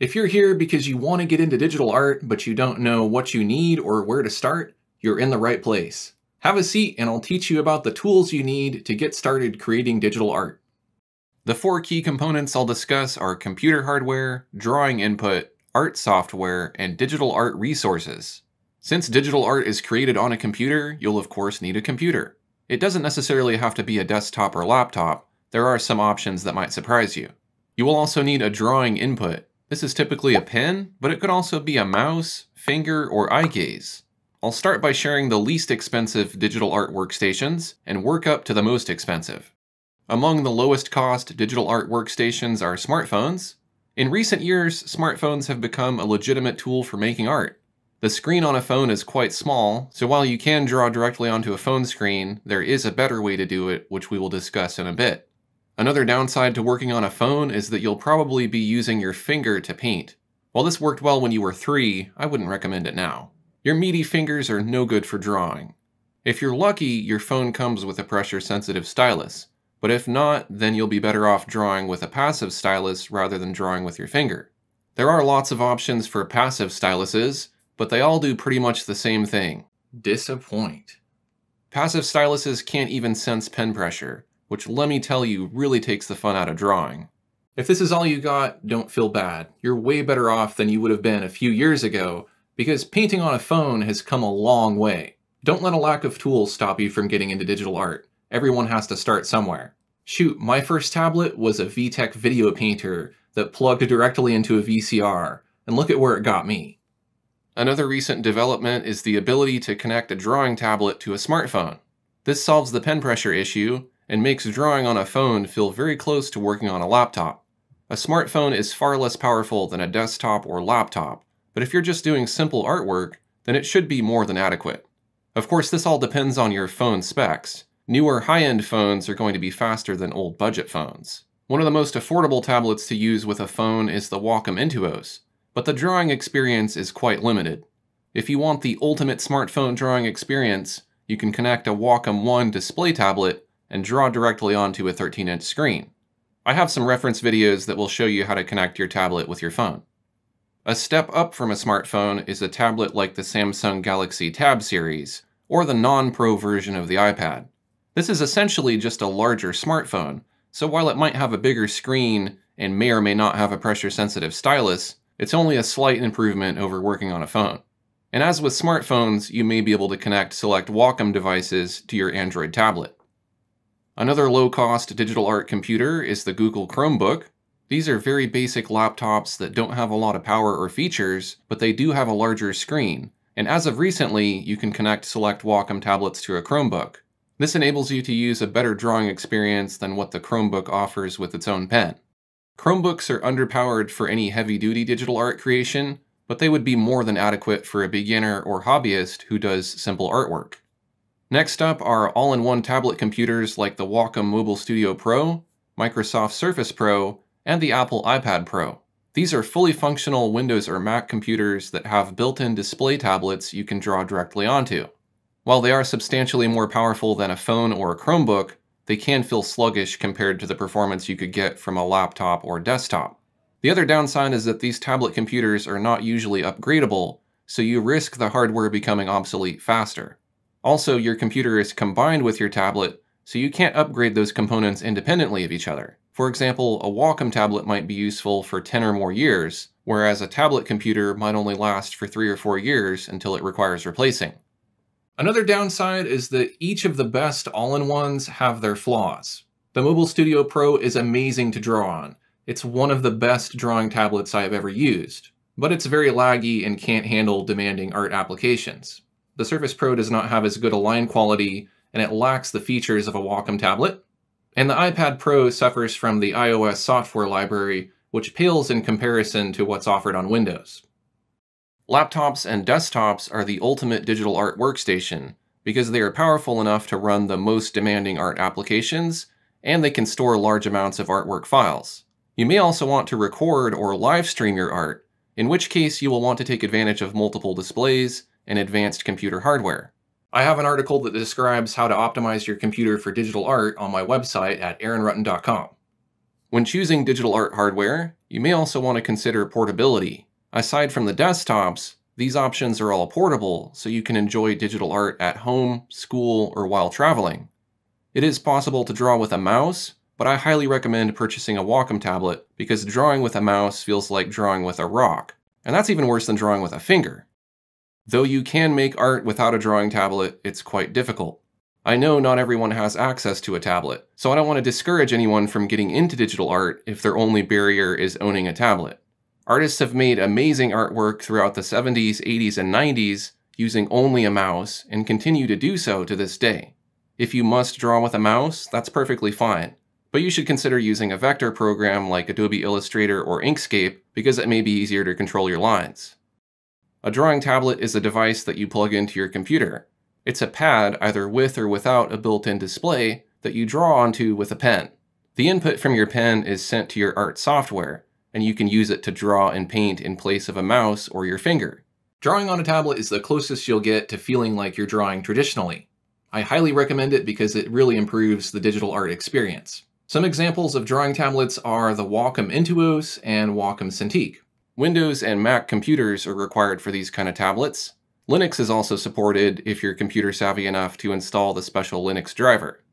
If you're here because you want to get into digital art, but you don't know what you need or where to start, you're in the right place. Have a seat and I'll teach you about the tools you need to get started creating digital art. The four key components I'll discuss are computer hardware, drawing input, art software, and digital art resources. Since digital art is created on a computer, you'll of course need a computer. It doesn't necessarily have to be a desktop or laptop. There are some options that might surprise you. You will also need a drawing input. This is typically a pen, but it could also be a mouse, finger, or eye gaze. I'll start by sharing the least expensive digital art workstations and work up to the most expensive. Among the lowest cost digital art workstations are smartphones. In recent years, smartphones have become a legitimate tool for making art. The screen on a phone is quite small, so while you can draw directly onto a phone screen, there is a better way to do it, which we will discuss in a bit. Another downside to working on a phone is that you'll probably be using your finger to paint. While this worked well when you were 3, I wouldn't recommend it now. Your meaty fingers are no good for drawing. If you're lucky, your phone comes with a pressure-sensitive stylus, but if not, then you'll be better off drawing with a passive stylus rather than drawing with your finger. There are lots of options for passive styluses, but they all do pretty much the same thing. Disappoint. Passive styluses can't even sense pen pressure, which let me tell you really takes the fun out of drawing. If this is all you got, don't feel bad. You're way better off than you would have been a few years ago, because painting on a phone has come a long way. Don't let a lack of tools stop you from getting into digital art. Everyone has to start somewhere. Shoot, my first tablet was a VTech Video Painter that plugged directly into a VCR, and look at where it got me. Another recent development is the ability to connect a drawing tablet to a smartphone. This solves the pen pressure issue and makes drawing on a phone feel very close to working on a laptop. A smartphone is far less powerful than a desktop or laptop, but if you're just doing simple artwork, then it should be more than adequate. Of course, this all depends on your phone specs. Newer high-end phones are going to be faster than old budget phones. One of the most affordable tablets to use with a phone is the Wacom Intuos, but the drawing experience is quite limited. If you want the ultimate smartphone drawing experience, you can connect a Wacom One display tablet and draw directly onto a 13-inch screen. I have some reference videos that will show you how to connect your tablet with your phone. A step up from a smartphone is a tablet like the Samsung Galaxy Tab series, or the non-Pro version of the iPad. This is essentially just a larger smartphone, so while it might have a bigger screen and may or may not have a pressure-sensitive stylus, it's only a slight improvement over working on a phone. And as with smartphones, you may be able to connect select Wacom devices to your Android tablet. Another low-cost digital art computer is the Google Chromebook. These are very basic laptops that don't have a lot of power or features, but they do have a larger screen. And as of recently, you can connect select Wacom tablets to a Chromebook. This enables you to use a better drawing experience than what the Chromebook offers with its own pen. Chromebooks are underpowered for any heavy-duty digital art creation, but they would be more than adequate for a beginner or hobbyist who does simple artwork. Next up are all-in-one tablet computers like the Wacom Mobile Studio Pro, Microsoft Surface Pro, and the Apple iPad Pro. These are fully functional Windows or Mac computers that have built-in display tablets you can draw directly onto. While they are substantially more powerful than a phone or a Chromebook, they can feel sluggish compared to the performance you could get from a laptop or desktop. The other downside is that these tablet computers are not usually upgradable, so you risk the hardware becoming obsolete faster. Also, your computer is combined with your tablet, so you can't upgrade those components independently of each other. For example, a Wacom tablet might be useful for 10 or more years, whereas a tablet computer might only last for 3 or 4 years until it requires replacing. Another downside is that each of the best all-in-ones have their flaws. The Mobile Studio Pro is amazing to draw on. It's one of the best drawing tablets I have ever used, but it's very laggy and can't handle demanding art applications. The Surface Pro does not have as good a line quality, and it lacks the features of a Wacom tablet. And the iPad Pro suffers from the iOS software library, which pales in comparison to what's offered on Windows. Laptops and desktops are the ultimate digital art workstation because they are powerful enough to run the most demanding art applications, and they can store large amounts of artwork files. You may also want to record or live stream your art, in which case you will want to take advantage of multiple displays and advanced computer hardware. I have an article that describes how to optimize your computer for digital art on my website at aaronrutten.com. When choosing digital art hardware, You may also want to consider portability. Aside from the desktops, these options are all portable, so you can enjoy digital art at home, school, or while traveling. It is possible to draw with a mouse, but I highly recommend purchasing a Wacom tablet because drawing with a mouse feels like drawing with a rock, and that's even worse than drawing with a finger. Though you can make art without a drawing tablet, it's quite difficult. I know not everyone has access to a tablet, so I don't want to discourage anyone from getting into digital art if their only barrier is owning a tablet. Artists have made amazing artwork throughout the 70s, 80s, and 90s using only a mouse and continue to do so to this day. If you must draw with a mouse, that's perfectly fine, but you should consider using a vector program like Adobe Illustrator or Inkscape because it may be easier to control your lines. A drawing tablet is a device that you plug into your computer. It's a pad, either with or without a built-in display, that you draw onto with a pen. The input from your pen is sent to your art software, and you can use it to draw and paint in place of a mouse or your finger. Drawing on a tablet is the closest you'll get to feeling like you're drawing traditionally. I highly recommend it because it really improves the digital art experience. Some examples of drawing tablets are the Wacom Intuos and Wacom Cintiq. Windows and Mac computers are required for these kind of tablets. Linux is also supported if you're computer savvy enough to install the special Linux driver.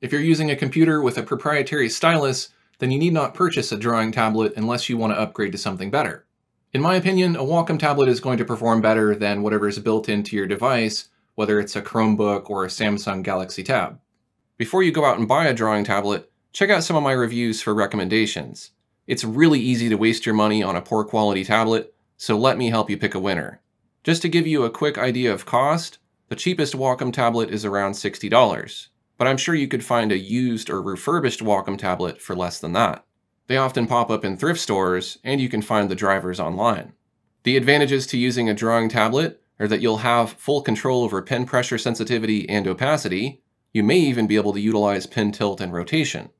If you're using a computer with a proprietary stylus, then you need not purchase a drawing tablet unless you want to upgrade to something better. In my opinion, a Wacom tablet is going to perform better than whatever is built into your device, whether it's a Chromebook or a Samsung Galaxy Tab. Before you go out and buy a drawing tablet, check out some of my reviews for recommendations. It's really easy to waste your money on a poor quality tablet, so let me help you pick a winner. Just to give you a quick idea of cost, the cheapest Wacom tablet is around $60, but I'm sure you could find a used or refurbished Wacom tablet for less than that. They often pop up in thrift stores, and you can find the drivers online. The advantages to using a drawing tablet are that you'll have full control over pen pressure sensitivity and opacity. You may even be able to utilize pen tilt and rotation.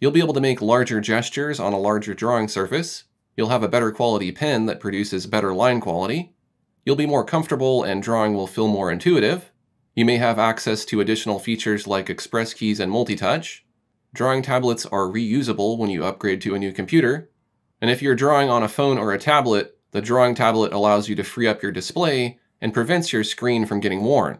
You'll be able to make larger gestures on a larger drawing surface. You'll have a better quality pen that produces better line quality. You'll be more comfortable and drawing will feel more intuitive. You may have access to additional features like express keys and multi-touch. Drawing tablets are reusable when you upgrade to a new computer. And if you're drawing on a phone or a tablet, the drawing tablet allows you to free up your display and prevents your screen from getting worn.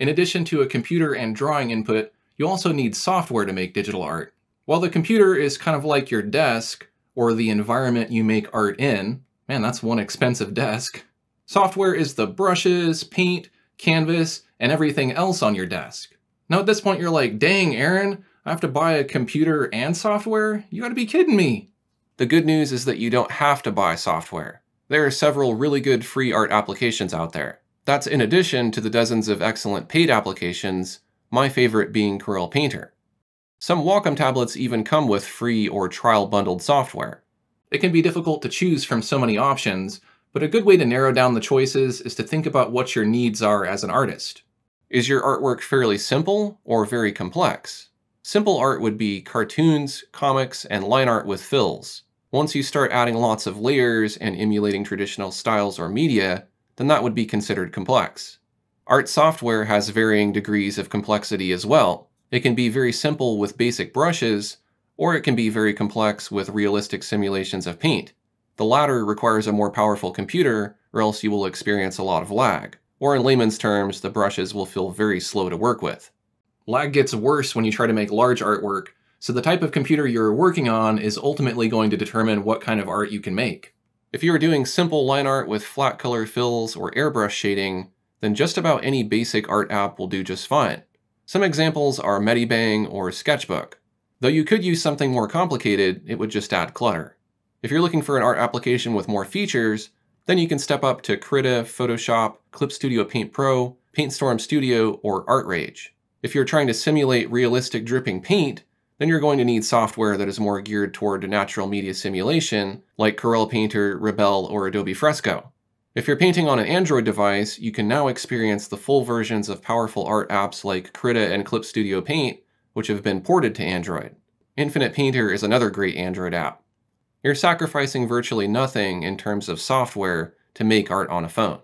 In addition to a computer and drawing input, you also need software to make digital art. While the computer is kind of like your desk, or the environment you make art in, man, that's one expensive desk. Software is the brushes, paint, canvas, and everything else on your desk. Now at this point you're like, dang Aaron, I have to buy a computer and software? You gotta be kidding me. The good news is that you don't have to buy software. There are several really good free art applications out there. That's in addition to the dozens of excellent paid applications, my favorite being Corel Painter. Some Wacom tablets even come with free or trial bundled software. It can be difficult to choose from so many options, but a good way to narrow down the choices is to think about what your needs are as an artist. Is your artwork fairly simple or very complex? Simple art would be cartoons, comics, and line art with fills. Once you start adding lots of layers and emulating traditional styles or media, then that would be considered complex. Art software has varying degrees of complexity as well. It can be very simple with basic brushes, or it can be very complex with realistic simulations of paint. The latter requires a more powerful computer, or else you will experience a lot of lag. Or in layman's terms, the brushes will feel very slow to work with. Lag gets worse when you try to make large artwork, so the type of computer you're working on is ultimately going to determine what kind of art you can make. If you are doing simple line art with flat color fills or airbrush shading, then just about any basic art app will do just fine. Some examples are MediBang or Sketchbook. Though you could use something more complicated, it would just add clutter. If you're looking for an art application with more features, then you can step up to Krita, Photoshop, Clip Studio Paint Pro, Paintstorm Studio, or ArtRage. If you're trying to simulate realistic dripping paint, then you're going to need software that is more geared toward natural media simulation, like Corel Painter, Rebelle, or Adobe Fresco. If you're painting on an Android device, you can now experience the full versions of powerful art apps like Krita and Clip Studio Paint, which have been ported to Android. Infinite Painter is another great Android app. You're sacrificing virtually nothing in terms of software to make art on a phone.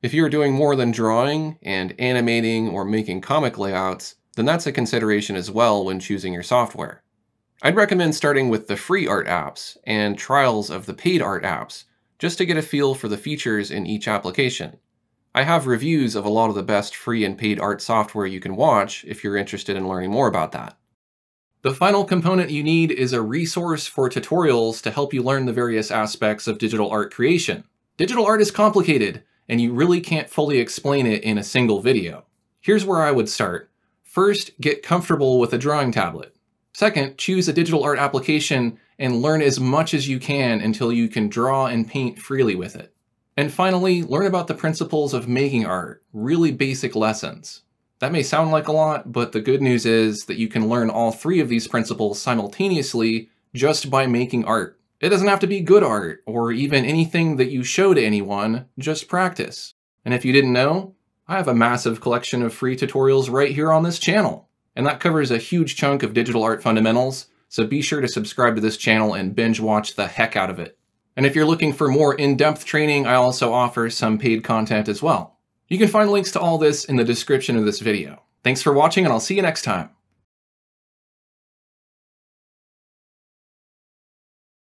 If you're doing more than drawing and animating or making comic layouts, then that's a consideration as well when choosing your software. I'd recommend starting with the free art apps and trials of the paid art apps, just to get a feel for the features in each application. I have reviews of a lot of the best free and paid art software you can watch if you're interested in learning more about that. The final component you need is a resource for tutorials to help you learn the various aspects of digital art creation. Digital art is complicated, and you really can't fully explain it in a single video. Here's where I would start. First, get comfortable with a drawing tablet. Second, choose a digital art application and learn as much as you can until you can draw and paint freely with it. And finally, learn about the principles of making art, really basic lessons. That may sound like a lot, but the good news is that you can learn all three of these principles simultaneously just by making art. It doesn't have to be good art or even anything that you show to anyone, just practice. And if you didn't know, I have a massive collection of free tutorials right here on this channel. And that covers a huge chunk of digital art fundamentals, so be sure to subscribe to this channel and binge watch the heck out of it. And if you're looking for more in-depth training, I also offer some paid content as well. You can find links to all this in the description of this video. Thanks for watching, and I'll see you next time.